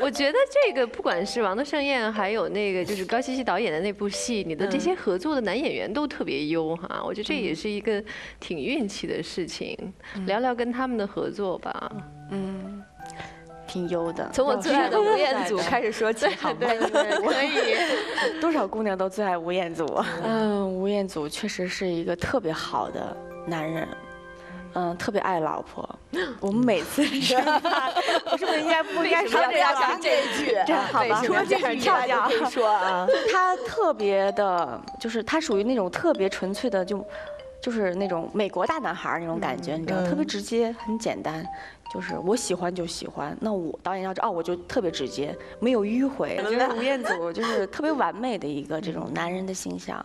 我觉得这个不管是王德胜彦，还有那个就是高希希导演的那部戏，你的这些合作的男演员都特别优哈，我觉得这也是一个挺运气的事情。聊聊跟他们的合作吧。嗯，挺优的。从我最爱的吴彦祖开始说起，好吗？可以。多少姑娘都最爱吴彦祖。嗯，吴彦祖确实是一个特别好的男人。嗯，特别爱老婆。我们每次吃饭，不是应该说这样讲这一句？这好吧，说这很跳掉。可以说啊，他特别的，就是他属于那种特别纯粹的，就是那种美国大男孩那种感觉，你知道，特别直接，很简单。就是我喜欢就喜欢，那我导演要哦，我就特别直接，没有迂回。我觉得吴彦祖就是特别完美的一个这种男人的形象。